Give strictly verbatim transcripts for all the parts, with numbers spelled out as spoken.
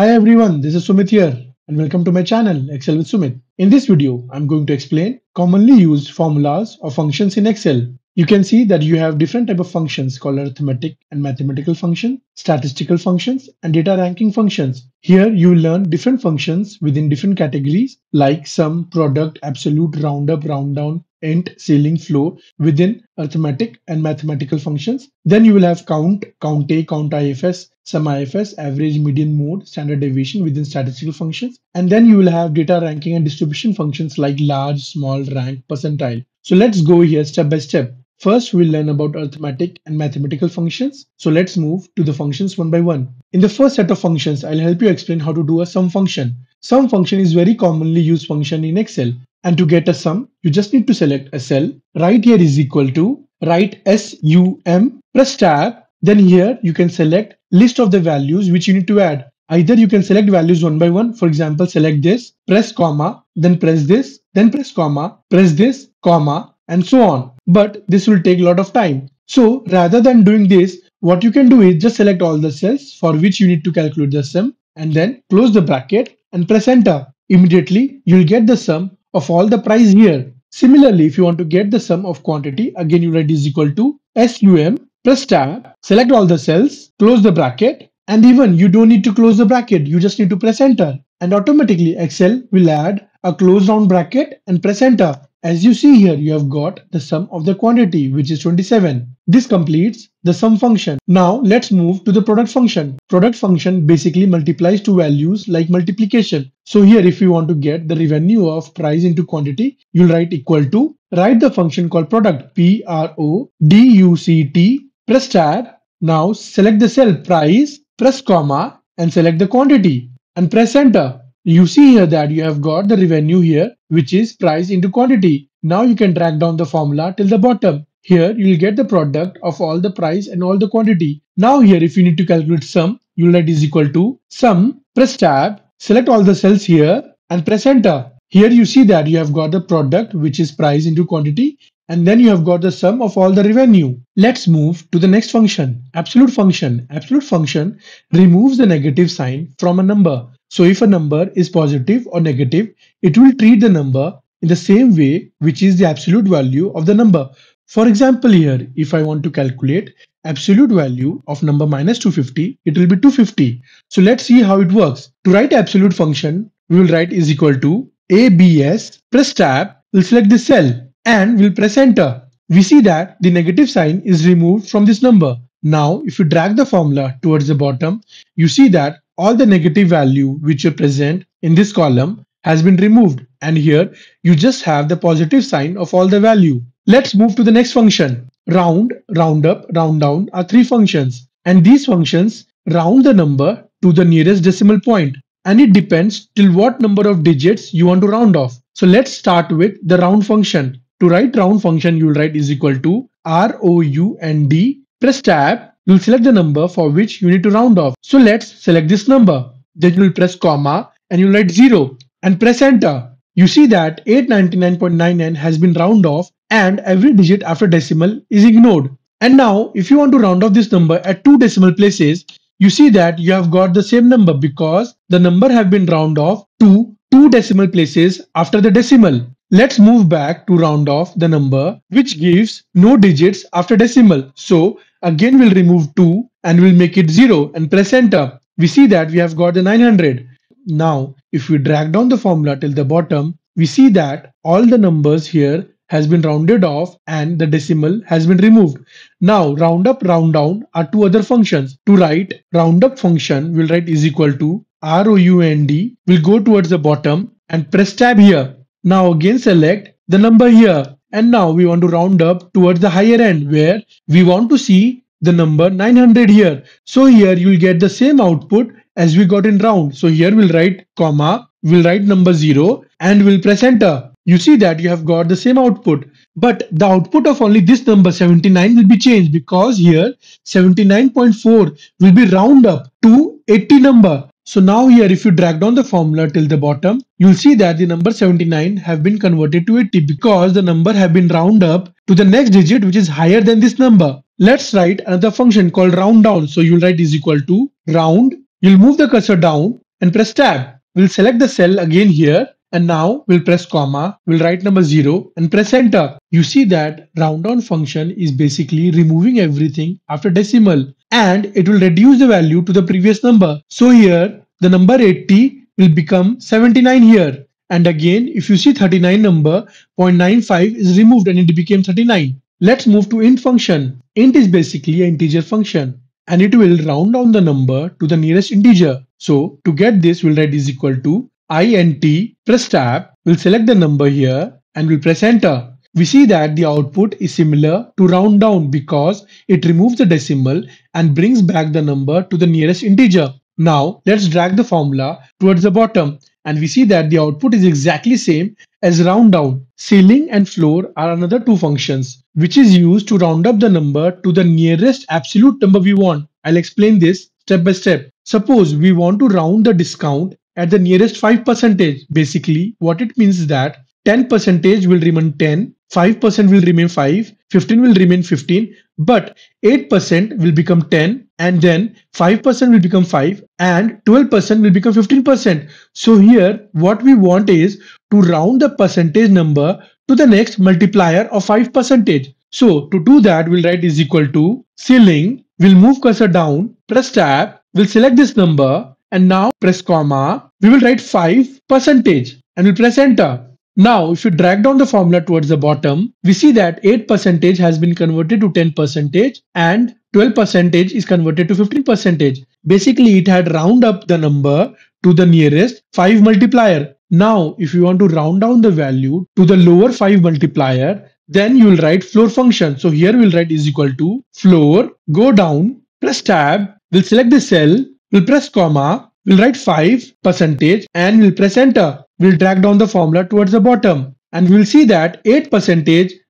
Hi everyone, this is Sumit here and welcome to my channel Excel with Sumit. In this video, I'm going to explain commonly used formulas or functions in Excel. You can see that you have different type of functions called arithmetic and mathematical function, statistical functions and data ranking functions. Here you will learn different functions within different categories like sum, product, absolute, roundup, rounddown, I N T, ceiling, floor within arithmetic and mathematical functions. Then you will have count, COUNTA, COUNTIFS, SUMIFS, average, median, mode, standard deviation within statistical functions. And then you will have data ranking and distribution functions like large, small, rank, percentile. So let's go here step by step. First, we'll learn about arithmetic and mathematical functions. So let's move to the functions one by one. In the first set of functions, I'll help you explain how to do a sum function. Sum function is very commonly used function in Excel. And to get a sum, you just need to select a cell. Right here is equal to, write S U M, press tab. Then here you can select list of the values which you need to add. Either you can select values one by one. For example, select this, press comma, then press this, then press comma, press this, comma, and so on. But this will take a lot of time. So rather than doing this, what you can do is just select all the cells for which you need to calculate the sum and then close the bracket and press enter. Immediately, you'll get the sum of all the price here. Similarly, if you want to get the sum of quantity, again you write is equal to S U M, press tab, select all the cells, close the bracket, and even you don't need to close the bracket, you just need to press enter. And automatically Excel will add a close round bracket and press enter. As you see here, you have got the sum of the quantity, which is twenty-seven. This completes the sum function. Now let's move to the product function. Product function basically multiplies two values like multiplication. So here if you want to get the revenue of price into quantity, you'll write equal to, write the function called product, P R O D U C T, press tab. Now select the cell price, press comma and select the quantity and press enter. You see here that you have got the revenue here, which is price into quantity. Now you can drag down the formula till the bottom. Here you will get the product of all the price and all the quantity. Now here if you need to calculate sum, you will write is equal to sum, press tab, select all the cells here and press enter. Here you see that you have got the product, which is price into quantity, and then you have got the sum of all the revenue. Let's move to the next function, absolute function. Absolute function removes the negative sign from a number. So if a number is positive or negative, it will treat the number in the same way, which is the absolute value of the number. For example, here, if I want to calculate absolute value of number minus two hundred fifty, it will be two hundred fifty. So let's see how it works. To write absolute function, we will write is equal to A B S, press tab, we'll select this cell and we'll press enter. We see that the negative sign is removed from this number. Now, if you drag the formula towards the bottom, you see that all the negative value which are present in this column has been removed, and here you just have the positive sign of all the value. Let's move to the next function. Round, roundup, round down are three functions, and these functions round the number to the nearest decimal point, and it depends till what number of digits you want to round off. So let's start with the round function. To write round function, you will write is equal to R O U N D, press tab. You'll select the number for which you need to round off. So let's select this number. Then you'll press comma and you'll write zero and press enter. You see that eight hundred ninety-nine point nine nine has been rounded off and every digit after decimal is ignored. And now if you want to round off this number at two decimal places, you see that you have got the same number because the number have been rounded off to two decimal places after the decimal. Let's move back to round off the number which gives no digits after decimal. So again we'll remove two and we'll make it zero and press enter. We see that we have got the nine hundred. Now if we drag down the formula till the bottom, we see that all the numbers here has been rounded off and the decimal has been removed. Now round up, round down are two other functions. To write round up function, we'll write is equal to R O U N D. We'll go towards the bottom and press tab here. Now again select the number here. And now we want to round up towards the higher end where we want to see the number nine hundred here. So here you will get the same output as we got in round. So here we'll write comma, we'll write number zero and we'll press enter. You see that you have got the same output, but the output of only this number seventy-nine will be changed because here seventy-nine point four will be round up to eighty number. So now here if you drag down the formula till the bottom, you'll see that the number seventy-nine have been converted to eighty because the number have been rounded up to the next digit which is higher than this number. Let's write another function called round down. So you'll write is equal to round. You'll move the cursor down and press tab. We'll select the cell again here, and now we'll press comma, we'll write number zero and press enter. You see that round down function is basically removing everything after decimal, and it will reduce the value to the previous number. So here the number eighty will become seventy-nine here. And again, if you see thirty-nine number, zero point nine five is removed and it became thirty-nine. Let's move to int function. Int is basically an integer function, and it will round down the number to the nearest integer. So to get this, we'll write is equal to int, press tab, we'll select the number here and we'll press enter. We see that the output is similar to round down because it removes the decimal and brings back the number to the nearest integer. Now let's drag the formula towards the bottom, and we see that the output is exactly same as round down. Ceiling and floor are another two functions which is used to round up the number to the nearest absolute number we want. I'll explain this step by step. Suppose we want to round the discount at the nearest five percent. Basically what it means is that ten percent will remain ten, five percent will remain five, fifteen will remain fifteen, but eight percent will become ten, and then five percent will become five, and twelve percent will become fifteen percent. So here what we want is to round the percentage number to the next multiplier of five percent. So to do that, we'll write is equal to ceiling, we'll move cursor down, press tab, we'll select this number, and now press comma, we will write five percent and we'll press enter. Now, if you drag down the formula towards the bottom, we see that eight percent has been converted to ten percent and twelve percent is converted to fifteen percent. Basically, it had round up the number to the nearest five multiplier. Now, if you want to round down the value to the lower five multiplier, then you will write floor function. So here we'll write is equal to floor, go down, press tab, we'll select the cell, we'll press comma, we'll write five percent and we'll press enter. We'll drag down the formula towards the bottom, and we'll see that eight percent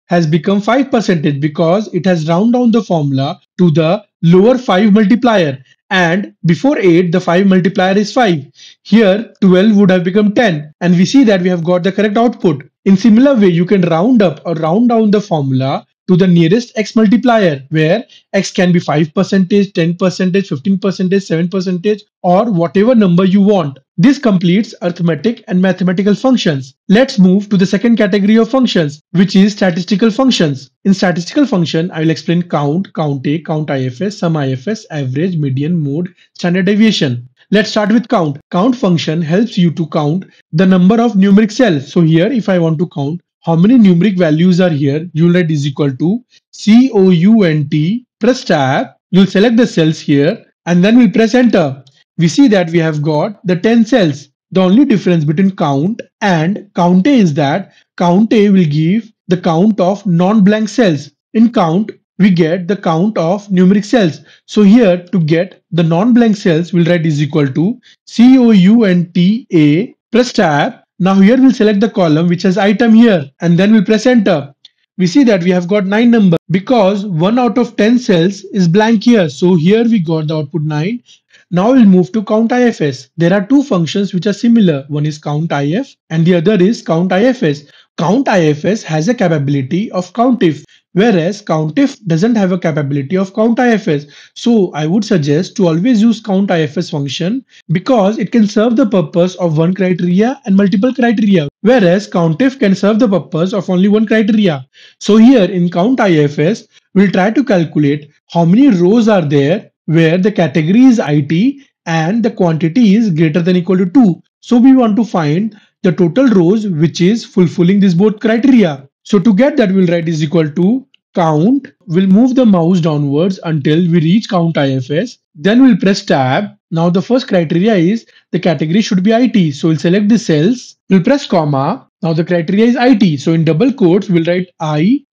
has become five percent because it has round down the formula to the lower five multiplier, and before eight the five multiplier is five. Here twelve would have become ten, and we see that we have got the correct output. In similar way, you can round up or round down the formula to the nearest x multiplier, where x can be five percent, ten percent, fifteen percent, seven percent, or whatever number you want. This completes arithmetic and mathematical functions. Let's move to the second category of functions, which is statistical functions. In statistical function, I will explain count, COUNTA, COUNTIFS, SUMIFS, AVERAGE, MEDIAN, MODE, STANDARD DEVIATION. Let's start with count. Count function helps you to count the number of numeric cells. So here, if I want to count how many numeric values are here, you'll write is equal to count, press tab, you'll select the cells here, and then we'll press enter. We see that we have got the ten cells. The only difference between count and COUNTA is that COUNTA will give the count of non-blank cells. In count, we get the count of numeric cells. So here, to get the non-blank cells, we'll write is equal to counta, press tab. Now here we'll select the column which has item here, and then we'll press enter. We see that we have got nine number because one out of ten cells is blank here. So here we got the output nine. Now we'll move to COUNTIFS. There are two functions which are similar. One is COUNTIF and the other is COUNTIFS. COUNTIFS has a capability of COUNTIF, whereas COUNTIF doesn't have a capability of COUNTIFS. So I would suggest to always use COUNTIFS function because it can serve the purpose of one criteria and multiple criteria, whereas COUNTIF can serve the purpose of only one criteria. So here in COUNTIFS, we'll try to calculate how many rows are there where the category is it and the quantity is greater than or equal to two. So we want to find the total rows which is fulfilling these both criteria. So to get that, we'll write is equal to count. We'll move the mouse downwards until we reach COUNTIFS. Then we'll press tab. Now the first criteria is the category should be it. So we'll select the cells. We'll press comma. Now the criteria is it. So in double quotes, we'll write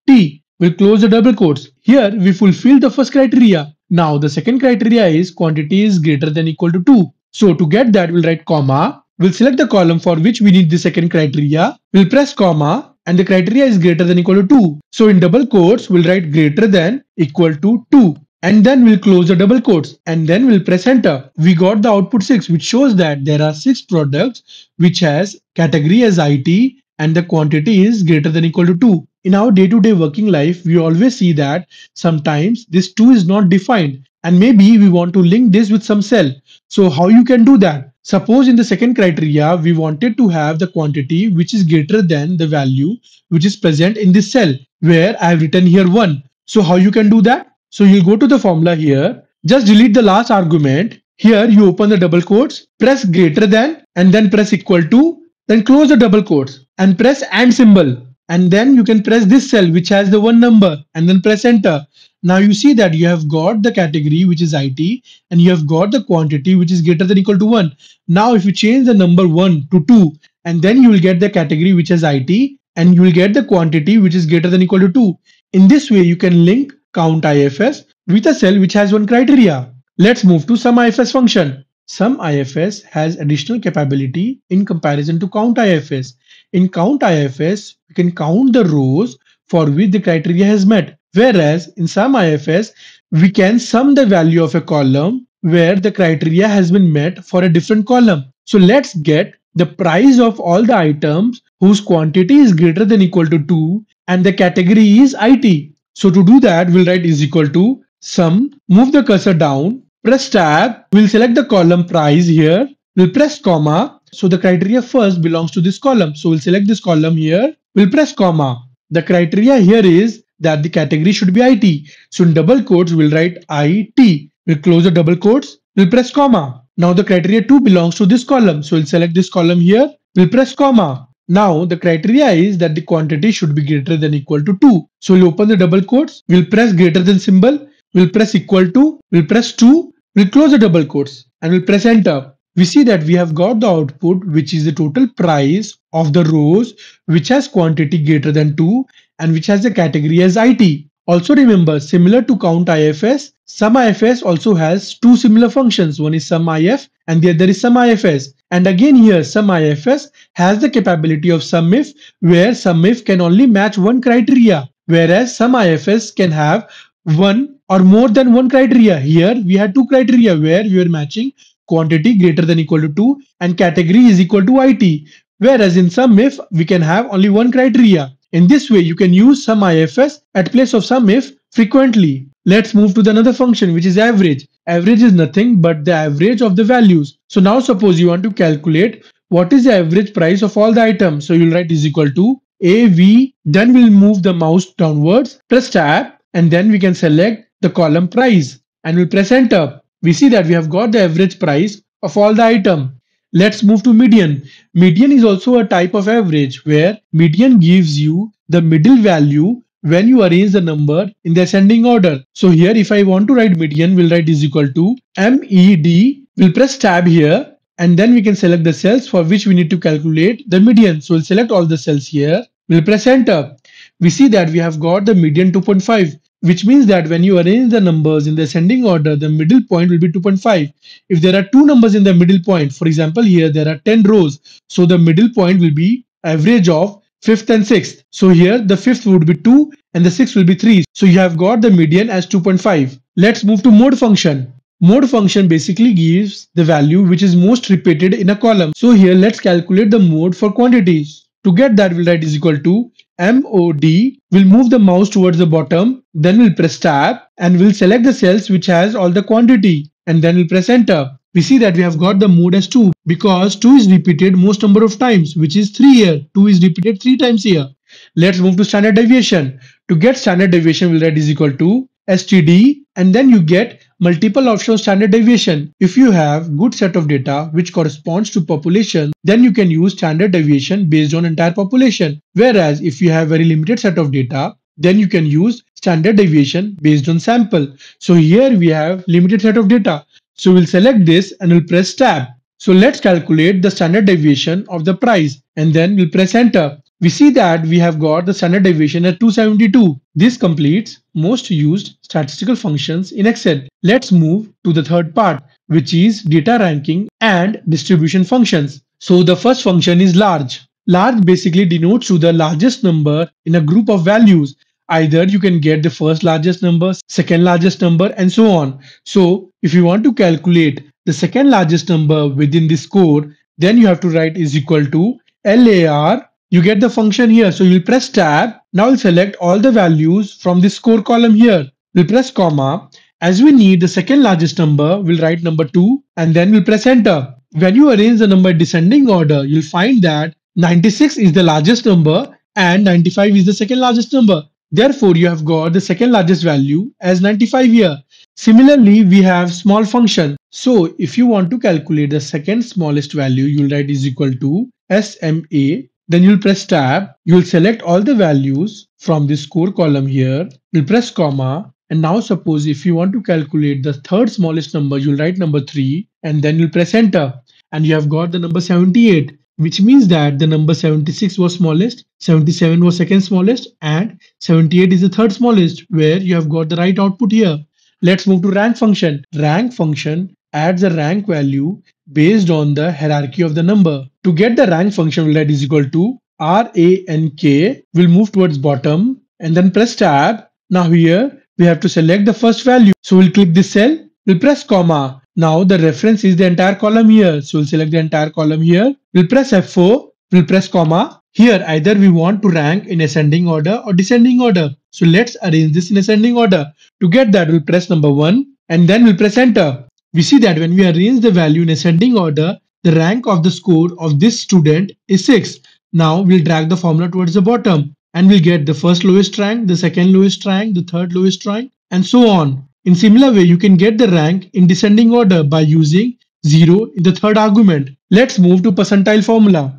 it. We'll close the double quotes. Here we fulfill the first criteria. Now the second criteria is quantity is greater than or equal to two. So to get that, we'll write comma. We'll select the column for which we need the second criteria. We'll press comma. And the criteria is greater than or equal to two. So in double quotes, we'll write greater than equal to two. And then we'll close the double quotes. And then we'll press enter. We got the output six, which shows that there are six products which has category as it and the quantity is greater than or equal to two. In our day-to-day working life, we always see that sometimes this two is not defined. And maybe we want to link this with some cell. So how you can do that? Suppose in the second criteria, we wanted to have the quantity which is greater than the value which is present in this cell where I have written here one. So how you can do that? So you'll go to the formula here, just delete the last argument. Here you open the double quotes, press greater than and then press equal to, then close the double quotes and press and symbol. And then you can press this cell which has the one number and then press enter. Now you see that you have got the category which is I T and you have got the quantity which is greater than or equal to one. Now if you change the number one to two and then you will get the category which is I T and you will get the quantity which is greater than or equal to two. In this way you can link COUNTIFS with a cell which has one criteria. Let's move to SUMIFS function. SUMIFS has additional capability in comparison to COUNTIFS. In COUNTIFS, we can count the rows for which the criteria has met. Whereas in SUMIFS, we can sum the value of a column where the criteria has been met for a different column. So let's get the price of all the items whose quantity is greater than or equal to two and the category is I T. So to do that, we'll write is equal to sum, move the cursor down, press tab, we'll select the column price here, we'll press comma, so the criteria first belongs to this column. So we'll select this column here, we'll press comma. The criteria here is that the category should be I T. So in double quotes, we'll write I T. We'll close the double quotes, we'll press comma. Now the criteria two belongs to this column. So we'll select this column here, we'll press comma. Now the criteria is that the quantity should be greater than or equal to two. So we'll open the double quotes, we'll press greater than symbol, we'll press equal to, we'll press two, we'll close the double quotes and we'll press enter. We see that we have got the output which is the total price of the rows which has quantity greater than two and which has the category as I T. Also remember, similar to COUNTIFS, SUMIFS also has two similar functions. One is SUMIF and the other is SUMIFS. And again here SUMIFS has the capability of SUMIF, where SUMIF can only match one criteria, whereas SUMIFS can have one or more than one criteria. Here we had two criteria where we are matching quantity greater than or equal to two and category is equal to I T. Whereas in SUMIF, we can have only one criteria. In this way, you can use SUMIFS at place of SUMIF frequently. Let's move to the another function which is average. Average is nothing but the average of the values. So now suppose you want to calculate what is the average price of all the items. So you'll write is equal to A V, then we'll move the mouse downwards, press tab and then we can select the column price and we'll press enter. We see that we have got the average price of all the item. Let's move to median. Median is also a type of average where median gives you the middle value when you arrange the number in the ascending order. So here if I want to write median, we'll write is equal to M E D. We'll press tab here and then we can select the cells for which we need to calculate the median. So we'll select all the cells here. We'll press enter. We see that we have got the median two point five. Which means that when you arrange the numbers in the ascending order, the middle point will be two point five. If there are two numbers in the middle point, for example, here there are ten rows. So the middle point will be average of fifth and sixth. So here the fifth would be two and the sixth will be three. So you have got the median as two point five. Let's move to mode function. Mode function basically gives the value which is most repeated in a column. So here let's calculate the mode for quantities. To get that, we'll write is equal to M O D. We'll move the mouse towards the bottom, then we'll press tab and we'll select the cells which has all the quantity and then we'll press enter. We see that we have got the mode as two because two is repeated most number of times, which is three here. two is repeated three times here. Let's move to standard deviation. To get standard deviation, we'll write is equal to S T D and then you get multiple options standard deviation. If you have good set of data which corresponds to population, then you can use standard deviation based on entire population. Whereas if you have very limited set of data, then you can use standard deviation based on sample. So here we have limited set of data. So we'll select this and we'll press tab. So let's calculate the standard deviation of the price and then we'll press enter. We see that we have got the standard deviation at two seventy-two. This completes most used statistical functions in Excel. Let's move to the third part, which is data ranking and distribution functions. So the first function is large. Large basically denotes to the largest number in a group of values. Either you can get the first largest number, second largest number and so on. So if you want to calculate the second largest number within this code, then you have to write is equal to LAR. You get the function here. So you'll press tab. Now we'll select all the values from the score column here. We'll press comma. As we need the second largest number, we'll write number two and then we'll press enter. When you arrange the number in descending order, you'll find that ninety-six is the largest number and ninety-five is the second largest number. Therefore, you have got the second largest value as ninety-five here. Similarly, we have small function. So if you want to calculate the second smallest value, you'll write is equal to S M A. Then you'll press tab. You'll select all the values from the score column here. You'll press comma. And now suppose if you want to calculate the third smallest number, you'll write number three and then you'll press enter. And you have got the number seventy-eight, which means that the number seventy-six was smallest, seventy-seven was second smallest and seventy-eight is the third smallest, where you have got the right output here. Let's move to rank function. Rank function adds a rank value based on the hierarchy of the number. To get the rank function, we'll write is equal to R A N K. We'll move towards bottom and then press tab. Now here we have to select the first value. So we'll click this cell, we'll press comma. Now the reference is the entire column here. So we'll select the entire column here. We'll press F four, we'll press comma. Here either we want to rank in ascending order or descending order. So let's arrange this in ascending order. To get that, we'll press number one and then we'll press enter. We see that when we arrange the value in ascending order, the rank of the score of this student is six. Now we'll drag the formula towards the bottom and we'll get the first lowest rank, the second lowest rank, the third lowest rank and so on. In similar way, you can get the rank in descending order by using zero in the third argument. Let's move to percentile formula.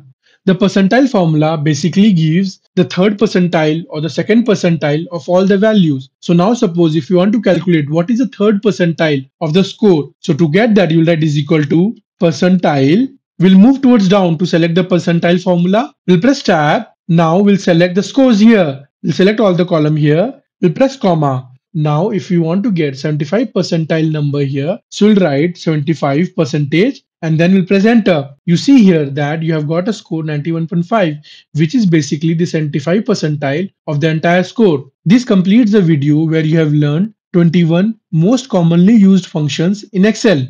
The percentile formula basically gives the third percentile or the second percentile of all the values. So now suppose if you want to calculate what is the third percentile of the score. So to get that, you'll write is equal to percentile. We'll move towards down to select the percentile formula. We'll press tab. Now we'll select the scores here. We'll select all the column here. We'll press comma. Now if you want to get seventy-five percentile number here, so we'll write seventy-five percentage. And then we'll press enter. You see here that you have got a score ninety-one point five, which is basically the seventy-five percentile of the entire score. This completes the video where you have learned twenty-one most commonly used functions in Excel.